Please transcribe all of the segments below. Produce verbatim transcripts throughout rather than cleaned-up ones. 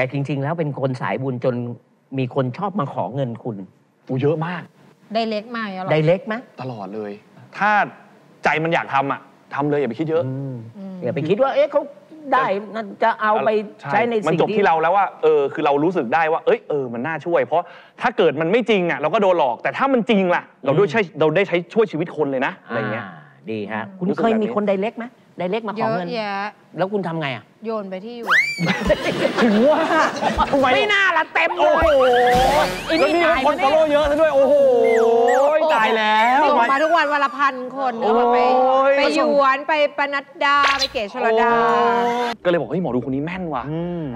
แต่จริงๆแล้วเป็นคนสายบุญจนมีคนชอบมาขอเงินคุณกูเยอะมากได้เล็กมากตลอดได้เล็กไหมตลอดเลยถ้าใจมันอยากทำอ่ะทำเลยอย่าไปคิดเยอะอย่าไปคิดว่าเอ๊ะเขาได้จะเอาไปใช้ในสิ่งที่มันจบที่เราแล้วว่าเออคือเรารู้สึกได้ว่าเอ้ยเออมันน่าช่วยเพราะถ้าเกิดมันไม่จริงอ่ะเราก็โดนหลอกแต่ถ้ามันจริงล่ะเราด้วยใช้เราได้ใช้ช่วยชีวิตคนเลยนะอะไรเงี้ยดีฮะคุณเคยมีคนได้เล็กไหมได้เล็กมาขอเงินแล้วคุณทำไงอ่ะโยนไปที่อยู่ถึงว่าทำไมไม่น่าละเต็มเลยโอ้โหแล้วนี่คนฟอลโล่เยอะซะด้วยโอ้โหตายแล้วส่งมาทุกวันวันละพันคนแล้วไปไปหยวนไปปนัดดาไปเกศชลดาก็เลยบอกเฮ้ยหมอดูคนนี้แม่นว่ะ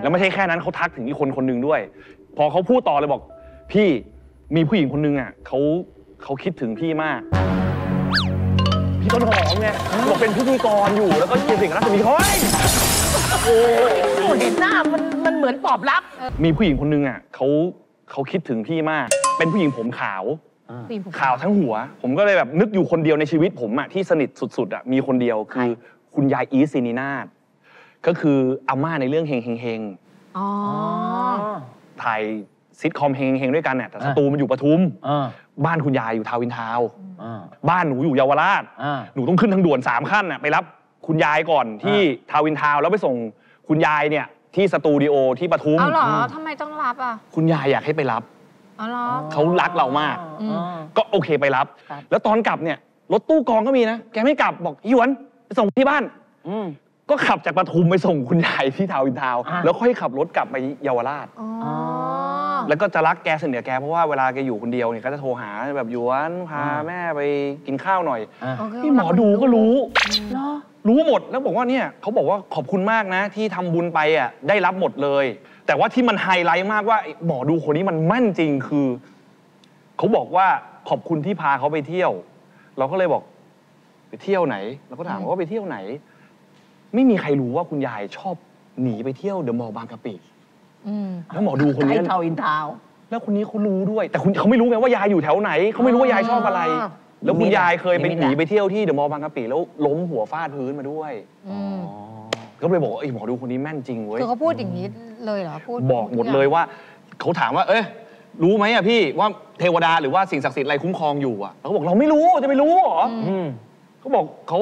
แล้วไม่ใช่แค่นั้นเขาทักถึงอีกคนคนหนึ่งด้วยพอเขาพูดต่อเลยบอกพี่มีผู้หญิงคนหนึ่งอ่ะเขาเขาคิดถึงพี่มากพี่ต้นหอมไงบอกเป็นพิธีกรอยู่แล้วก็เจอสิ่งนั้นจะมีเฮ้ยโอ้เห็นหน้ามันมันเหมือนตอบรับมีผู้หญิงคนนึงอ่ะเขาเขาคิดถึงพี่มากเป็นผู้หญิงผมขาวขาวทั้งหัวผมก็เลยแบบนึกอยู่คนเดียวในชีวิตผมอ่ะที่สนิทสุดๆอ่ะมีคนเดียวคือคุณยายอีซินีนาทก็คืออาม่าในเรื่องเฮงเฮงอ๋อถ่ายซิทคอมเฮงเฮงด้วยกันเนี่ยแต่ศัตรูมันอยู่ปทุมบ้านคุณยายอยู่ทาวน์อินทาวน์บ้านหนูอยู่เยาวราชหนูต้องขึ้นทางด่วนสามขั้นน่ะไปรับคุณยายก่อนที่ทาวน์อินทาวน์แล้วไปส่งคุณยายเนี่ยที่สตูดิโอที่ปทุมอ้าวเหรอทำไมต้องรับอ่ะคุณยายอยากให้ไปรับอ๋อเหรอเขารักเรามากก็โอเคไปรับแล้วตอนกลับเนี่ยรถตู้กองก็มีนะแกไม่กลับบอกหยวนไปส่งที่บ้านก็ขับจากปทุมไปส่งคุณยายที่ทาวน์อินทาวน์แล้วค่อยขับรถกลับไปเยาวราชแล้วก็จะรักแกเสนอแกเพราะว่าเวลาแกอยู่คนเดียวเนี่ยก็จะโทรหาแบบหยวนพาแม่ไปกินข้าวหน่อยพี่หมอดูก็รู้รู้หมดแล้วบอกว่าเนี่ยเขาบอกว่าขอบคุณมากนะที่ทำบุญไปอ่ะได้รับหมดเลยแต่ว่าที่มันไฮไลท์มากว่าหมอดูคนนี้มันมั่นจริงคือเขาบอกว่าขอบคุณที่พาเขาไปเที่ยวเราก็เลยบอกไปเที่ยวไหนเราก็ถามว่าไปเที่ยวไหนไม่มีใครรู้ว่าคุณยายชอบหนีไปเที่ยวเดอะมอลล์บางกะปิแล้วหมอดูคนนี้ชาวอินทาวแล้วคนนี้เขารู้ด้วยแต่คุณเขาไม่รู้ไงว่ายายอยู่แถวไหนเขาไม่รู้ว่ายายชอบอะไรแล้วคุณยายเคยไปหนีไปเที่ยวที่เดอะมอลล์บางกะปิแล้วล้มหัวฟาดพื้นมาด้วยก็เลยบอกว่าไอ้หมอดูคนนี้แม่นจริงเว้ยคือเขาพูดอย่างนี้เลยเหรอพูดบอกหมดเลยว่าเขาถามว่าเอ๊ะรู้ไหมอะพี่ว่าเทวดาหรือว่าสิ่งศักดิ์สิทธิ์อะไรคุ้มครองอยู่อะเขาบอกเราไม่รู้จะไม่รู้หรอเขาบอกเขา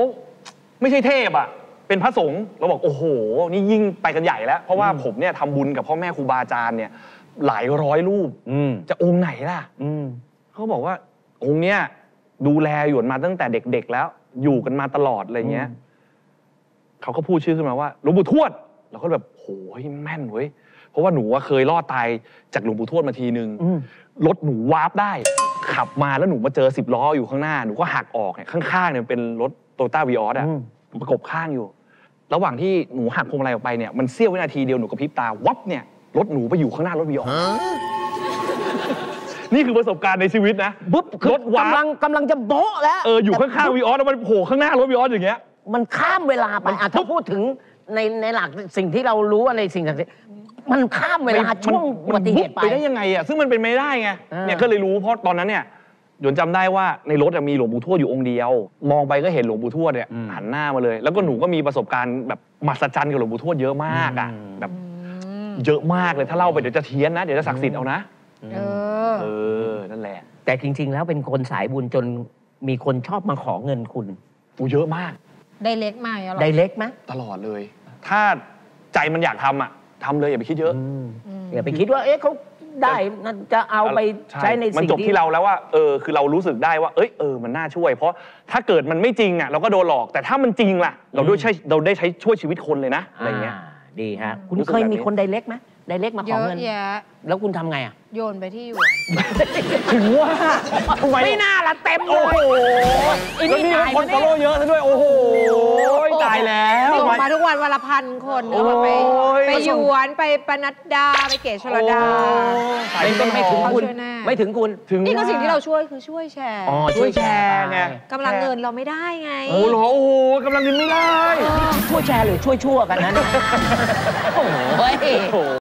ไม่ใช่เทพอะเป็นพระสงฆ์เราบอกโอ้โหนี่ยิ่งไปกันใหญ่แล้วเพราะว่าผมเนี่ยทำบุญกับพ่อแม่ครูบาอาจารย์เนี่ยหลายร้อยรูปจะองค์ไหนล่ะเขาบอกว่าองค์เนี้ยดูแลหยวนมาตั้งแต่เด็กๆแล้วอยู่กันมาตลอดอะไรเงี้ยเขาก็พูดชื่อขึ้นมาว่าหลวงปู่ทวดเราก็แบบโหยแม่นเว้ยเพราะว่าหนูเคยรอดตายจากหลวงปู่ทวดมาทีนึงรถหนูวาร์ปได้ขับมาแล้วหนูมาเจอสิบล้ออยู่ข้างหน้าหนูก็หักออกเนี่ยข้างๆเนี่ยเป็นรถโตโยต้าวีออสอะประกบข้างอยู่ระหว่างที่หนูหักพวงมาลัยออกไปเนี่ยมันเสี้ยววินาทีเดียวหนูกระพริบตาวับเนี่ยรถหนูไปอยู่ข้างหน้ารถวีออสนี่คือประสบการณ์ในชีวิตนะปุ๊บรถวาร์ปกำลังกำลังจะโบ๊ะแล้วเอออยู่ข้างๆวีออสแล้วมันโผล่ข้างหน้ารถวีออสอย่างเงี้ยมันข้ามเวลาไปอ่ะถ้าพูดถึงในในหลักสิ่งที่เรารู้อะไรสิ่งต่างๆมันข้ามเวลาช่วงอุบัติเหตุไปได้ยังไงอ่ะซึ่งมันเป็นไม่ได้ไงเนี่ยก็เลยรู้เพราะตอนนั้นเนี่ยหยวนจำได้ว่าในรถมีหลวงปู่ทวดอยู่องค์เดียวมองไปก็เห็นหลวงปู่ทวดเนี่ยหันหน้ามาเลยแล้วก็หนูก็มีประสบการณ์แบบมหัศจรรย์กับหลวงปู่ทวดเยอะมากอ่ะแบบเยอะมากเลยถ้าเล่าไปเดี๋ยวจะเทียนนะเดี๋ยวจะศักดิ์สิทธิ์เอานะเออเออนั่นแหละแต่จริงๆแล้วเป็นคนสายบุญจนมีคนชอบมาขอเงินคุณกูเยอะมากได้เล็กมากตลอดได้เล็กไหมตลอดเลยถ้าใจมันอยากทำอ่ะทำเลยอย่าไปคิดเยอะอย่าไปคิดว่าเอ๊ะเขาได้จะเอาไปใช้ในสิ่งที่มันจบที่เราแล้วว่าเออคือเรารู้สึกได้ว่าเอ้ยเออมันน่าช่วยเพราะถ้าเกิดมันไม่จริงอ่ะเราก็โดนหลอกแต่ถ้ามันจริงล่ะเราด้วยใช้เราได้ใช้ช่วยชีวิตคนเลยนะอะไรเงี้ยดีฮะคุณเคยมีคนไดเรกไหมไดเรกมาขอเงินแล้วคุณทำไงอ่ะโยนไปที่อยู่ถึงว่าทำไมไม่น่าละเต็มเลยโอ้โหแล้วนี่คนฟอลโล่เยอะซะด้วยโอ้โหตายแล้วส่งมาทุกวันวันละพันคนแล้วไปไปหยวนไปปนัดดาไปเกศชลดาไม่ถึงคุณไม่ถึงคุณนี่ก็สิ่งที่เราช่วยคือช่วยแชร์อ๋อช่วยแชร์ไงกำลังเงินเราไม่ได้ไงโอ้โหโอ้โหกำลังเงินไม่ได้ช่วยแชร์หรือช่วยชั่วกันนะโอ้โห